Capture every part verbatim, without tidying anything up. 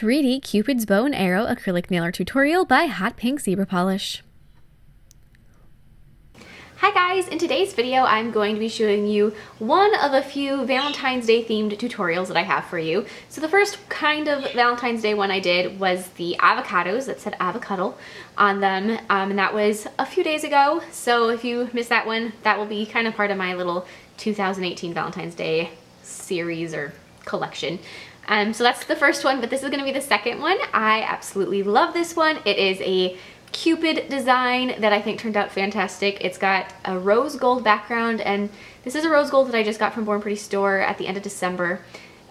three D Cupid's Bow and Arrow Acrylic Nailer Tutorial by Hot Pink Zebra Polish. Hi guys, in today's video I'm going to be showing you one of a few Valentine's Day themed tutorials that I have for you. So the first kind of Valentine's Day one I did was the avocados that said avocado on them, um, and that was a few days ago. So if you missed that one, that will be kind of part of my little two thousand eighteen Valentine's Day series or collection. Um, so that's the first one, but this is going to be the second one. I absolutely love this one. It is a Cupid design that I think turned out fantastic. It's got a rose gold background, and this is a rose gold that I just got from Born Pretty Store at the end of December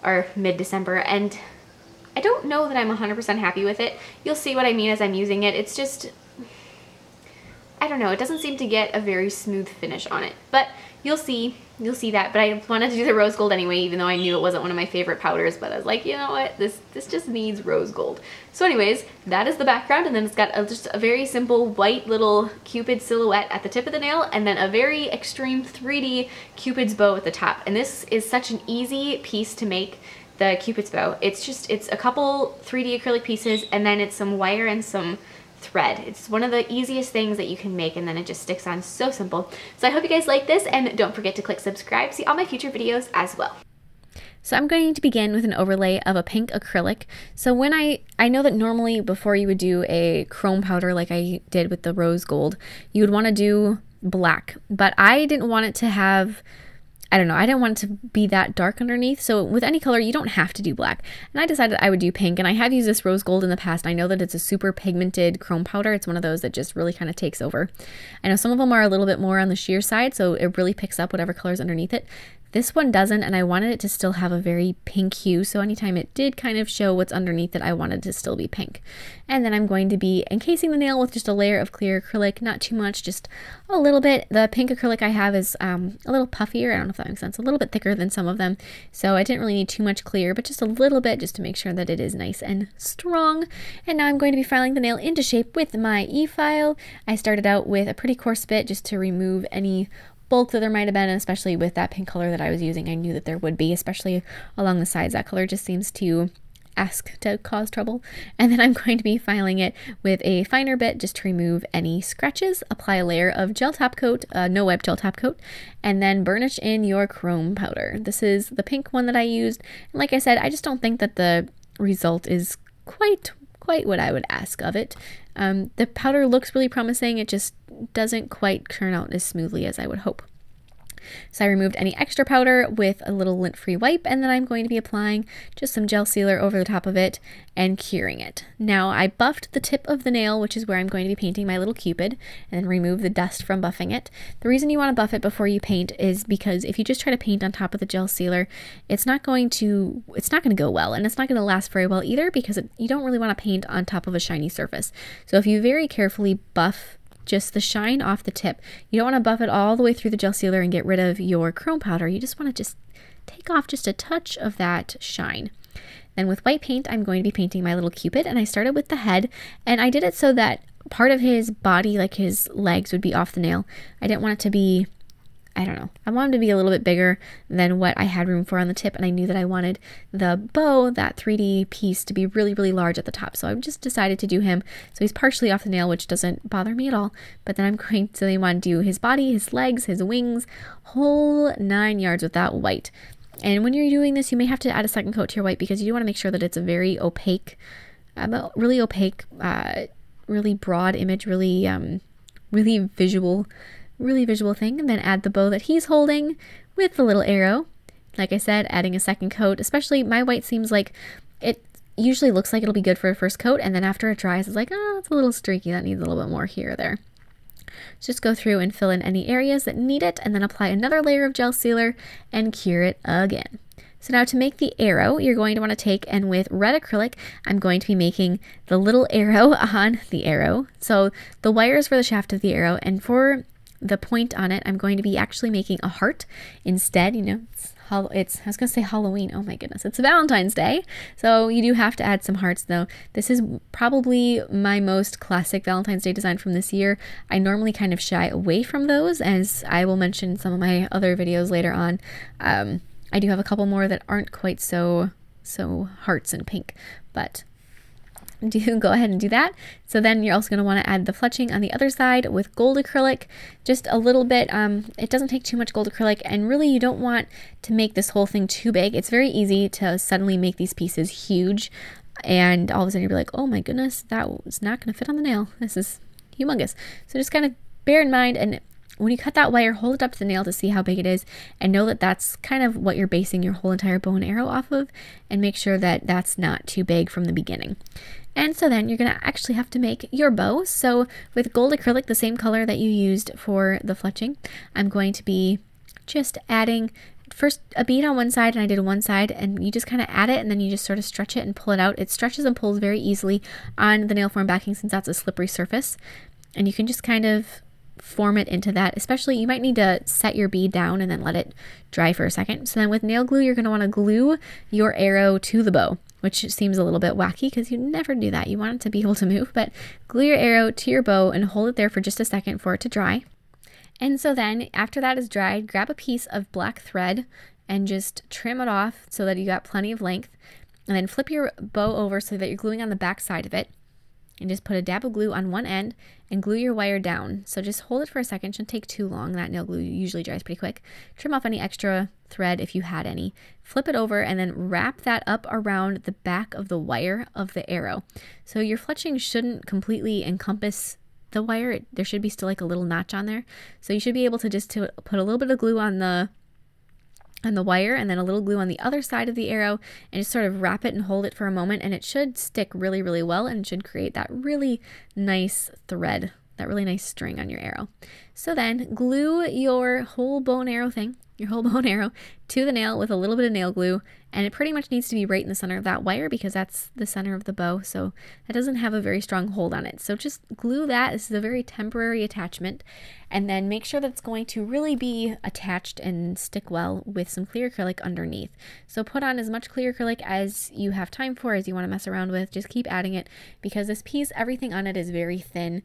or mid-December, and I don't know that I'm one hundred percent happy with it. You'll see what I mean as I'm using it. It's just, I don't know, it doesn't seem to get a very smooth finish on it, but you'll see, you'll see that. But I wanted to do the rose gold anyway, even though I knew it wasn't one of my favorite powders, but I was like, you know what, this this just needs rose gold. So anyways, that is the background, and then it's got a, just a very simple white little Cupid silhouette at the tip of the nail, and then a very extreme three D Cupid's bow at the top. And this is such an easy piece to make, the Cupid's bow. It's just, it's a couple three D acrylic pieces, and then it's some wire and some thread. It's one of the easiest things that you can make, and then it just sticks on so simple. So I hope you guys like this, and don't forget to click subscribe to see all my future videos as well. So I'm going to begin with an overlay of a pink acrylic. So when I, I know that normally before you would do a chrome powder like I did with the rose gold, you would want to do black, but I didn't want it to have, I don't know, I didn't want it to be that dark underneath. So with any color, you don't have to do black. And I decided I would do pink, and I have used this rose gold in the past. I know that it's a super pigmented chrome powder. It's one of those that just really kind of takes over. I know some of them are a little bit more on the sheer side, so it really picks up whatever color's underneath it. This one doesn't, and I wanted it to still have a very pink hue, so anytime it did kind of show what's underneath it, I wanted it to still be pink. And then I'm going to be encasing the nail with just a layer of clear acrylic, not too much, just a little bit. The pink acrylic I have is um, a little puffier, I don't know if that makes sense, a little bit thicker than some of them, so I didn't really need too much clear, but just a little bit just to make sure that it is nice and strong. And now I'm going to be filing the nail into shape with my e-file. I started out with a pretty coarse bit just to remove any bulk that there might have been, especially with that pink color that I was using. I knew that there would be, especially along the sides. That color just seems to ask to cause trouble. And then I'm going to be filing it with a finer bit just to remove any scratches, apply a layer of gel top coat, uh, no web gel top coat, and then burnish in your chrome powder. This is the pink one that I used, and like I said, I just don't think that the result is quite quite what I would ask of it. Um, the powder looks really promising, it just doesn't quite turn out as smoothly as I would hope. So I removed any extra powder with a little lint-free wipe, and then I'm going to be applying just some gel sealer over the top of it and curing it. Now I buffed the tip of the nail, which is where I'm going to be painting my little Cupid, and then remove the dust from buffing it. The reason you want to buff it before you paint is because if you just try to paint on top of the gel sealer, it's not going to, it's not going to go well, and it's not going to last very well either, because it, you don't really want to paint on top of a shiny surface. So if you very carefully buff just the shine off the tip. You don't want to buff it all the way through the gel sealer and get rid of your chrome powder. You just want to just take off just a touch of that shine. Then with white paint, I'm going to be painting my little Cupid, and I started with the head, and I did it so that part of his body, like his legs, would be off the nail. I didn't want it to be, I don't know, I want him to be a little bit bigger than what I had room for on the tip, and I knew that I wanted the bow, that three D piece, to be really, really large at the top, so I just decided to do him. So he's partially off the nail, which doesn't bother me at all, but then I'm going to, they want to do his body, his legs, his wings, whole nine yards with that white. And when you're doing this, you may have to add a second coat to your white, because you do want to make sure that it's a very opaque, um, really opaque, uh, really broad image, really, um, really visual really visual thing. And then add the bow that he's holding with the little arrow. Like I said, adding a second coat, especially my white seems like it usually looks like it'll be good for a first coat, and then after it dries it's like, oh, it's a little streaky, that needs a little bit more here or there. So just go through and fill in any areas that need it, and then apply another layer of gel sealer and cure it again. So now to make the arrow, you're going to want to take, and with red acrylic, I'm going to be making the little arrow on the arrow. So the wires for the shaft of the arrow, and for the point on it, I'm going to be actually making a heart instead. You know, it's, it's I was gonna say Halloween, oh my goodness, it's Valentine's Day, so you do have to add some hearts though. This is probably my most classic Valentine's Day design from this year. I normally kind of shy away from those, as I will mention in some of my other videos later on. Um, I do have a couple more that aren't quite so, so hearts and pink, but do go ahead and do that. So then you're also going to want to add the fletching on the other side with gold acrylic, just a little bit. Um, it doesn't take too much gold acrylic, and really you don't want to make this whole thing too big. It's very easy to suddenly make these pieces huge and all of a sudden you'll be like, oh my goodness, that was not going to fit on the nail. This is humongous. So just kind of bear in mind, and when you cut that wire, hold it up to the nail to see how big it is, and know that that's kind of what you're basing your whole entire bow and arrow off of, and make sure that that's not too big from the beginning. And so then you're going to actually have to make your bow. So with gold acrylic, the same color that you used for the fletching, I'm going to be just adding first a bead on one side, and I did one side, and you just kind of add it, and then you just sort of stretch it and pull it out. It stretches and pulls very easily on the nail form backing, since that's a slippery surface, and you can just kind of form it into that. Especially, you might need to set your bead down and then let it dry for a second. So then with nail glue, you're going to want to glue your arrow to the bow, which seems a little bit wacky because you never do that. You want it to be able to move, but glue your arrow to your bow and hold it there for just a second for it to dry. And so then after that is dried, grab a piece of black thread and just trim it off so that you got plenty of length, and then flip your bow over so that you're gluing on the back side of it. And just put a dab of glue on one end and glue your wire down. So just hold it for a second. It shouldn't take too long. That nail glue usually dries pretty quick. Trim off any extra thread if you had any. Flip it over and then wrap that up around the back of the wire of the arrow. So your fletching shouldn't completely encompass the wire. It, there should be still like a little notch on there. So you should be able to just to put a little bit of glue on the on the wire and then a little glue on the other side of the arrow, and just sort of wrap it and hold it for a moment, and it should stick really, really well, and should create that really nice thread, that really nice string on your arrow. So then glue your whole bow and arrow thing, your whole bow and arrow to the nail with a little bit of nail glue, and it pretty much needs to be right in the center of that wire because that's the center of the bow, so that doesn't have a very strong hold on it. So just glue that. This is a very temporary attachment, and then make sure that it's going to really be attached and stick well with some clear acrylic underneath. So put on as much clear acrylic as you have time for, as you want to mess around with. Just keep adding it because this piece, everything on it is very thin.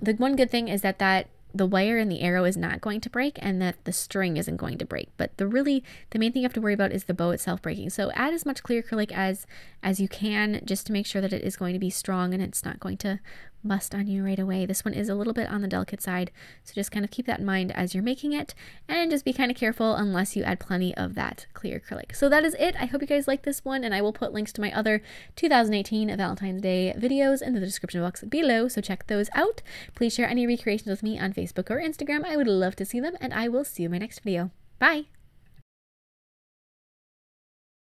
The one good thing is that that the wire and the arrow is not going to break, and that the string isn't going to break. But the really, the main thing you have to worry about is the bow itself breaking. So add as much clear acrylic as, as you can, just to make sure that it is going to be strong and it's not going to bust on you right away. This one is a little bit on the delicate side, so just kind of keep that in mind as you're making it, and just be kind of careful unless you add plenty of that clear acrylic. So that is it. I hope you guys like this one, and I will put links to my other two thousand eighteen Valentine's Day videos in the description box below, so check those out. Please share any recreations with me on Facebook or Instagram. I would love to see them, and I will see you in my next video. Bye!